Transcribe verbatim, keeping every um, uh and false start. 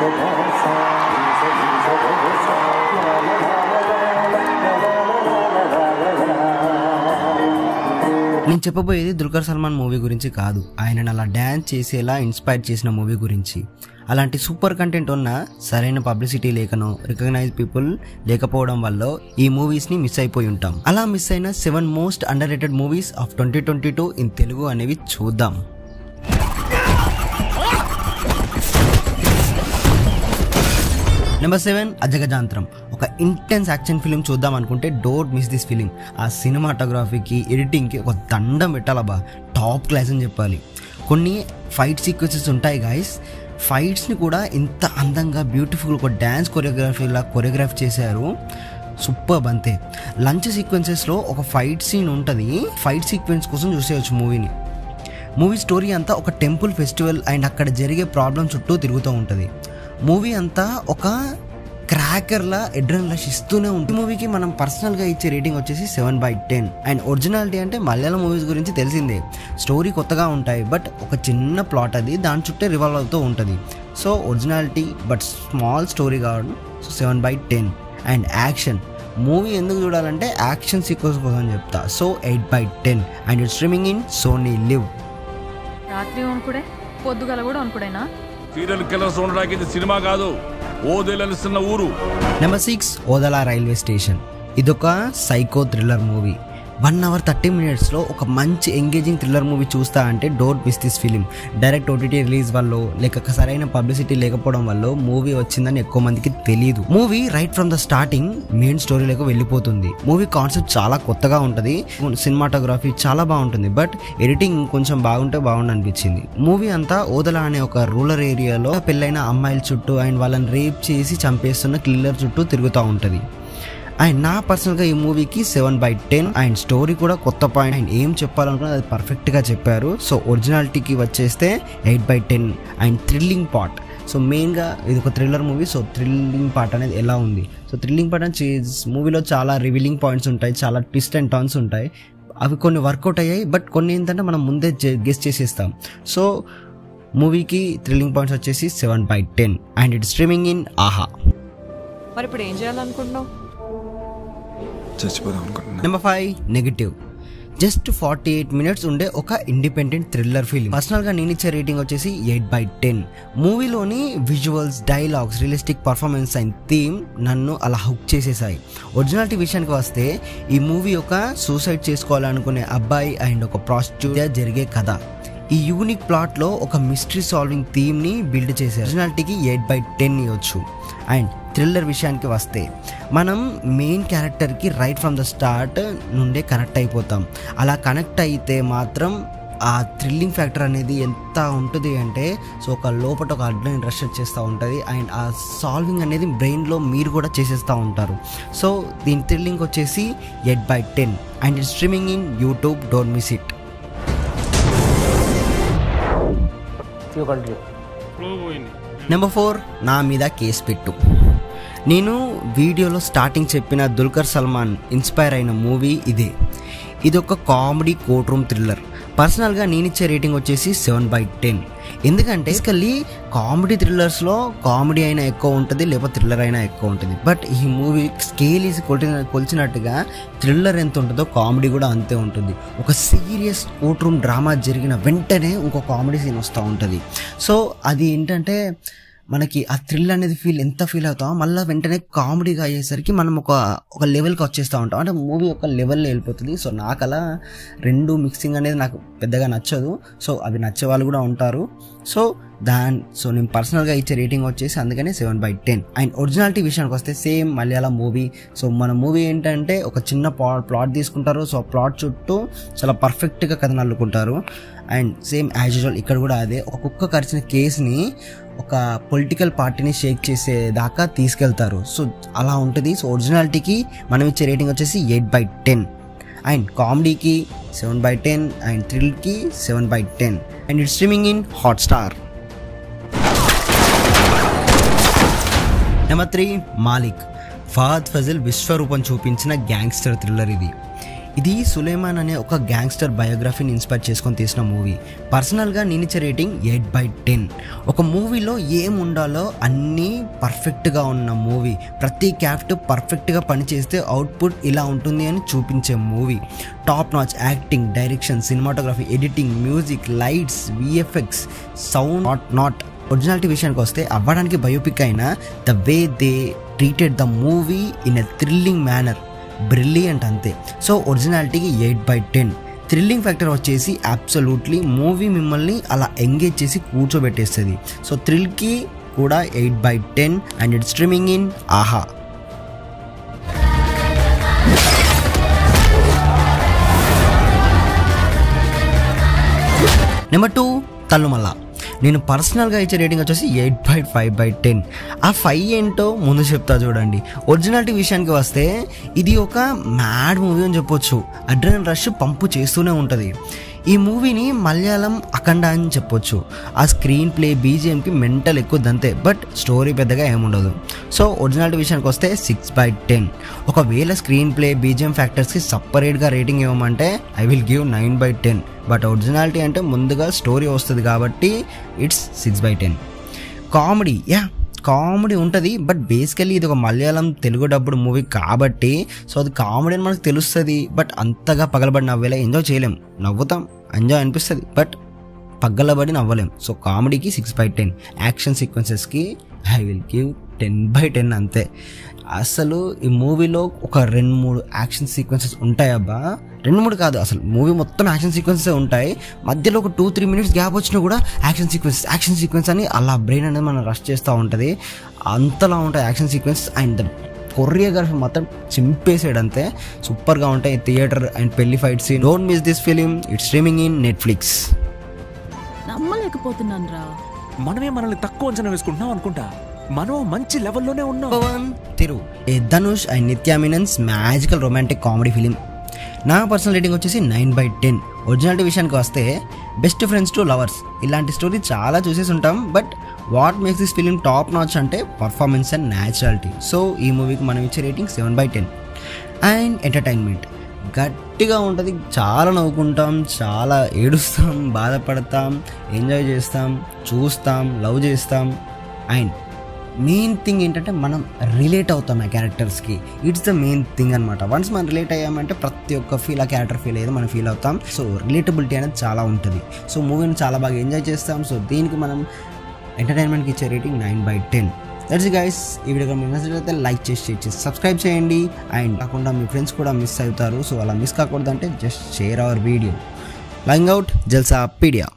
నేను చెప్పబోయేది దుల్కర్ సల్మాన్ మూవీ గురించి కాదు, ఆయనను అలా డ్యాన్స్ చేసేలా ఇన్స్పైర్ చేసిన మూవీ గురించి. అలాంటి సూపర్ కంటెంట్ ఉన్న సరైన పబ్లిసిటీ లేకనో రికగ్నైజ్ పీపుల్ లేకపోవడం వల్ల ఈ మూవీస్ని మిస్ అయిపోయి ఉంటాం. అలా మిస్ అయిన seven most underrated movies of twenty twenty two in Telugu అనేవి చూద్దాం. Number seven Ajagajantharam. ఒక ఇంటెన్స్ యాక్షన్ ఫిలిం చూద్దాం అనుకుంటే డోంట్ మిస్ దిస్ ఫిలిం. ఆ సినిమాటోగ్రఫీకి ఎడిటింగ్కి ఒక దండం పెట్టాలబ్బా, టాప్ క్లాస్ అని చెప్పాలి. కొన్ని ఫైట్ సీక్వెన్సెస్ ఉంటాయి గాయస్, ఫైట్స్ని కూడా ఇంత అందంగా బ్యూటిఫుల్ ఒక డ్యాన్స్ కొరియోగ్రఫీలా కొరియోగ్రాఫ్ చేశారు, సూపర్ అంతే. లంచ్ సీక్వెన్సెస్లో ఒక ఫైట్ సీన్ ఉంటుంది, ఫైట్ సీక్వెన్స్ కోసం చూసేయచ్చు మూవీని. మూవీ స్టోరీ అంతా ఒక టెంపుల్ ఫెస్టివల్ అండ్ అక్కడ జరిగే ప్రాబ్లం చుట్టూ తిరుగుతూ ఉంటుంది. మూవీ అంతా ఒక క్రాకర్లా ఎడ్రన్ లష్ ఇస్తూనే ఉంటుంది. మూవీకి మనం పర్సనల్గా ఇచ్చే రేటింగ్ వచ్చేసి seven by ten. And originality అంటే మలయాళం మూవీస్ గురించి తెలిసిందే, స్టోరీ కొత్తగా ఉంటాయి బట్ ఒక చిన్న ప్లాట్ అది దాని చుట్టే రివాల్వ్ అవుతూ ఉంటుంది. So originality but small story కావడం, so seven by ten. And action movie ఎందుకు చూడాలంటే యాక్షన్ సీక్వెన్స్ కోసం చెప్తా, so eight by ten. And it streaming in SonyLIV. రాత్రి అనుకుడే పొద్దుగల కూడా అనుకుడైనా సినిమా కాదు. Number six Odela railway station. ఇదొక psycho thriller movie. One hour thirty మినిట్స్లో ఒక మంచి ఎంగేజింగ్ థ్రిల్లర్ మూవీ చూస్తా అంటే don't miss this film. Direct OTT release వల్ల లేక సరైన పబ్లిసిటీ లేకపోవడం వల్ల మూవీ వచ్చిందని ఎక్కువ మందికి తెలియదు. Movie right from the starting main స్టోరీలోకి వెళ్ళిపోతుంది. మూవీ కాన్సెప్ట్ చాలా కొత్తగా ఉంటుంది, సినిమాటోగ్రఫీ చాలా బాగుంటుంది, బట్ ఎడిటింగ్ కొంచెం బాగుంటే బాగుండు అనిపించింది. మూవీ అంతా ఓదెలా అనే ఒక రూరల్ ఏరియాలో పెళ్ళైన అమ్మాయిల చుట్టూ అండ్ వాళ్ళని రేప్ చేసి చంపేస్తున్న కిల్లర్ చుట్టూ తిరుగుతూ ఉంటుంది. అండ్ నా పర్సనల్గా ఈ మూవీకి seven by ten. And story కూడా కొత్త పాయింట్, అండ్ ఏం చెప్పాలనుకున్నా అది పర్ఫెక్ట్గా చెప్పారు. సో ఒరిజినాలిటీకి వచ్చేస్తే eight by ten. And thrilling part, so మెయిన్గా ఇది ఒక thriller movie, so thrilling part అనేది ఎలా ఉంది. సో థ్రిల్లింగ్ పార్ట్ అంటే మూవీలో చాలా రివీలింగ్ పాయింట్స్ ఉంటాయి, చాలా ట్విస్ట్ అండ్ టర్న్స్ ఉంటాయి, అవి కొన్ని వర్కౌట్ అయ్యాయి, బట్ కొన్ని ఏంటంటే మనం ముందే గెస్ చేసేస్తాం. సో మూవీకి థ్రిల్లింగ్ పాయింట్స్ వచ్చేసి seven by ten. And it streaming in Aha. మరి ఇప్పుడు ఏం చేయాలనుకుంటున్నాం? Number five negative. Just forty eight minutes ఉండే ఒక ఇండిపెండెంట్ థ్రిల్లర్ ఫిలిం. పర్సనల్గా నేను ఇచ్చే రేటింగ్ వచ్చేసి ఎయిట్ బై టెన్. మూవీలోని visuals, dialogues, realistic performance and theme నన్ను అలా హుక్ చేసేసాయి. ఒరిజినాలిటీ విషయానికి వస్తే ఈ మూవీ ఒక సూసైడ్ చేసుకోవాలనుకునే అబ్బాయి అండ్ ఒక ప్రాస్టిట్యూట్ జరిగే కథ. ఈ యూనిక్ ప్లాట్లో ఒక మిస్టరీ సాల్వింగ్ థీమ్ని బిల్డ్ చేసే ఒరిజినాలిటీకి ఎయిట్ బై టెన్ ఇవ్వచ్చు. అండ్ థ్రిల్లర్ విషయానికి వస్తే మనం మెయిన్ క్యారెక్టర్కి రైట్ ఫ్రమ్ ద స్టార్ట్ నుండే కనెక్ట్ అయిపోతాం. అలా కనెక్ట్ అయితే మాత్రం ఆ థ్రిల్లింగ్ ఫ్యాక్టర్ అనేది ఎంత ఉంటుంది అంటే, సో ఒక లోపల ఒక అడ్లైన్ రష్ చేస్తూ ఉంటుంది అండ్ ఆ సాల్వింగ్ అనేది బ్రెయిన్లో మీరు కూడా చేసేస్తూ ఉంటారు. సో దీని థ్రిల్లింగ్ వచ్చేసి eight by ten. And it streaming in YouTube. Don't miss it. Number four నా మీద కేసు పెట్టు. నేను వీడియోలో స్టార్టింగ్ చెప్పిన దుల్కర్ సల్మాన్ ఇన్స్పైర్ అయిన మూవీ ఇదే. ఇదొక కామెడీ కోర్ట్ రూమ్ థ్రిల్లర్. పర్సనల్గా నేను ఇచ్చే రేటింగ్ వచ్చేసి సెవెన్ బై టెన్. ఎందుకంటే ఇసుకల్లి కామెడీ థ్రిల్లర్స్లో కామెడీ అయినా ఎక్కువ ఉంటుంది, లేకపోతే థ్రిల్లర్ అయినా ఎక్కువ ఉంటుంది. బట్ ఈ మూవీ స్కేల్ ఈజ్ కొలిచిన కొలిచినట్టుగా థ్రిల్లర్ ఎంత ఉంటుందో కామెడీ కూడా అంతే ఉంటుంది. ఒక సీరియస్ కోర్ట్ రూమ్ డ్రామా జరిగిన వెంటనే ఇంకో కామెడీ సీన్ వస్తూ ఉంటుంది. సో అది ఏంటంటే మనకి ఆ థ్రిల్ అనేది ఫీల్ ఎంత ఫీల్ అవుతామో మళ్ళీ వెంటనే కామెడీగా అయ్యేసరికి మనం ఒక ఒక లెవెల్కి వచ్చేస్తూ ఉంటాం, అంటే మూవీ ఒక లెవెల్లో వెళ్ళిపోతుంది. సో నాకు అలా రెండు మిక్సింగ్ అనేది నాకు పెద్దగా నచ్చదు. సో అవి నచ్చే వాళ్ళు కూడా ఉంటారు. సో దాని సో నేను పర్సనల్గా ఇచ్చే రేటింగ్ వచ్చేసి అందుకనే seven by ten. And originality విషయానికి వస్తే సేమ్ మలయాళం మూవీ. సో మన మూవీ ఏంటంటే ఒక చిన్న ప్లాట్ తీసుకుంటారు, సో ప్లాట్ చుట్టూ చాలా పర్ఫెక్ట్గా కథను అల్లుకుంటారు. అండ్ సేమ్ యాజ్ యూజువల్ ఇక్కడ కూడా అదే, ఒక కుక్క కరిచిన కేసుని ఒక పొలిటికల్ పార్టీని షేక్ చేసేదాకా తీసుకెళ్తారు. సో అలా ఉంటుంది. సో ఒరిజినాలిటీకి మనం ఇచ్చే రేటింగ్ వచ్చేసి ఎయిట్ బై టెన్. అండ్ కామెడీకి సెవెన్ బై టెన్. అండ్ థ్రిల్కి seven by ten. And it streaming in Hotstar. Number three Malik. Fahadh Faasil విశ్వరూపం చూపించిన గ్యాంగ్స్టర్ థ్రిల్లర్ ఇది. ఇది సులేమాన్ అనే ఒక గ్యాంగ్స్టర్ బయోగ్రఫీని ఇన్స్పైర్ చేసుకొని తీసిన మూవీ. పర్సనల్గా నేనిచ్చే రేటింగ్ ఎయిట్ బై టెన్. ఒక మూవీలో ఏముండాలో అన్నీ పర్ఫెక్ట్గా ఉన్న మూవీ, ప్రతి క్యారెక్టర్ పర్ఫెక్ట్గా పనిచేస్తే అవుట్పుట్ ఇలా ఉంటుంది అని చూపించే movie. Top notch acting, direction, cinematography, editing, music, lights, VFX, sound not not originality విషయానికి వస్తే అవ్వడానికి బయోపిక్ అయినా the way they treated the movie in a thrilling manner, brilliant అంతే. సో ఒరిజినాలిటీకి eight by ten. Thrilling factor వచ్చేసి absolutely movie మిమ్మల్ని అలా engage చేసి కూర్చోబెట్టేస్తుంది. సో థ్రిల్కి కూడా eight by ten. And it streaming in Aha. Number two Thallumaala. నేను పర్సనల్గా ఇచ్చే రేటింగ్ వచ్చేసి eight by five by ten. ఆ ఫైవ్ ఏంటో ముందు చెప్తా చూడండి. ఒరిజినాలిటీ విషయానికి వస్తే ఇది ఒక మ్యాడ్ మూవీ అని చెప్పొచ్చు. అడ్రినలిన్ రష్ పంపు చేస్తూనే ఉంటుంది. ఈ మూవీని మలయాళం అఖండ అని చెప్పొచ్చు. ఆ స్క్రీన్ ప్లే, బీజిఎంకి మెంటల్ ఎక్కువద్దంతే, బట్ స్టోరీ పెద్దగా ఏముండదు. సో ఒరిజినాలిటీ విషయానికి వస్తే సిక్స్ బై టెన్. ఒకవేళ స్క్రీన్ ప్లే, బీజిఎం ఫ్యాక్టర్స్కి సపరేట్గా రేటింగ్ ఇవ్వమంటే I will give nine by ten. But originality అంటే ముందుగా స్టోరీ వస్తుంది కాబట్టి it's six by ten. Comedy, yeah comedy ఉంటుంది, బట్ బేసికలీ ఇది ఒక మలయాళం తెలుగు డబ్బుడు మూవీ కాబట్టి సో అది కామెడీ అని మనకు తెలుస్తుంది, బట్ అంతగా పగలబడి నవ్వేలా ఎంజాయ్ చేయలేం. నవ్వుతాం, ఎంజాయ్ అనిపిస్తుంది, బట్ పగలబడి నవ్వలేం. సో కామెడీకి సిక్స్ బై టెన్. యాక్షన్ సీక్వెన్సెస్కి I will give ten by ten, అంతే. అసలు ఈ మూవీలో ఒక రెండు మూడు యాక్షన్ సీక్వెన్సెస్ ఉంటాయబ్బా, రెండు మూడు కాదు అసలు మూవీ మొత్తం యాక్షన్ సీక్వెన్సెస్ ఉంటాయి. మధ్యలో ఒక టూ త్రీ మినిట్స్ గ్యాప్ వచ్చినా కూడా యాక్షన్ సీక్వెన్స్ యాక్షన్ సీక్వెన్స్ అని అలా బ్రెయిన్ అనేది మనం రష్ చేస్తూ ఉంటుంది. అంతలా ఉంటాయి యాక్షన్ సీక్వెన్స్. అండ్ కొరియోగ్రఫీ మాత్రం చింపేసాడు అంతే, సూపర్గా ఉంటాయి. థియేటర్ అండ్ పెళ్లి fights. Don't miss this film. It's streaming in Netflix. నమ్మలేకపోతున్నాను రా, మనమే మనల్ని తక్కువ అంచనా వేసుకుంటున్నాం అనుకుంటా, మనం మంచి లెవెల్లోనే ఉన్నాం. పవన్ తిరు ఏ ధనుష్ అండ్ నిత్యామినన్స్ మ్యాజికల్ రొమాంటిక్ కామెడీ ఫిలిం. నా పర్సనల్ రేటింగ్ వచ్చేసి నైన్ బై టెన్. ఒరిజినాలిటీ విషయానికి వస్తే బెస్ట్ ఫ్రెండ్స్ టు లవర్స్ ఇలాంటి స్టోరీ చాలా చూసేసి ఉంటాం, but what makes this film top notch అంటే పర్ఫార్మెన్స్ అండ్ న్యాచురాలిటీ. సో ఈ మూవీకి మనం ఇచ్చే rating seven by ten. And entertainment గట్టిగా ఉంటుంది, చాలా నవ్వుకుంటాం, చాలా ఏడుస్తాం, బాధపడతాం, ఎంజాయ్ చేస్తాం, చూస్తాం, లవ్ చేస్తాం. అండ్ మెయిన్ థింగ్ ఏంటంటే మనం రిలేట్ అవుతాం ఆ క్యారెక్టర్స్కి. ఇట్స్ ద మెయిన్ థింగ్ అనమాట. వన్స్ మనం రిలేట్ అయ్యామంటే ప్రతి ఒక్క ఫీల్ ఆ క్యారెక్టర్ ఫీల్ అయ్యేది మనం ఫీల్ అవుతాం. సో రిలేటబిలిటీ అనేది చాలా ఉంటుంది. సో మూవీని చాలా బాగా ఎంజాయ్ చేస్తాం. సో దీనికి మనం ఎంటర్టైన్మెంట్కి ఇచ్చే rating nine by ten. That's guys. ఈ వీడియో మీకు నచ్చినట్లయితే లైక్ చేసి షేర్ చేసి సబ్స్క్రైబ్ చేయండి. అండ్ కాకుండా మీ ఫ్రెండ్స్ కూడా మిస్ అవుతారు. సో అలా మిస్ కాకూడదంటే జస్ట్ షేర్ అవర్ వీడియో. లైంగ్ అవుట్ జల్సా పీడియా.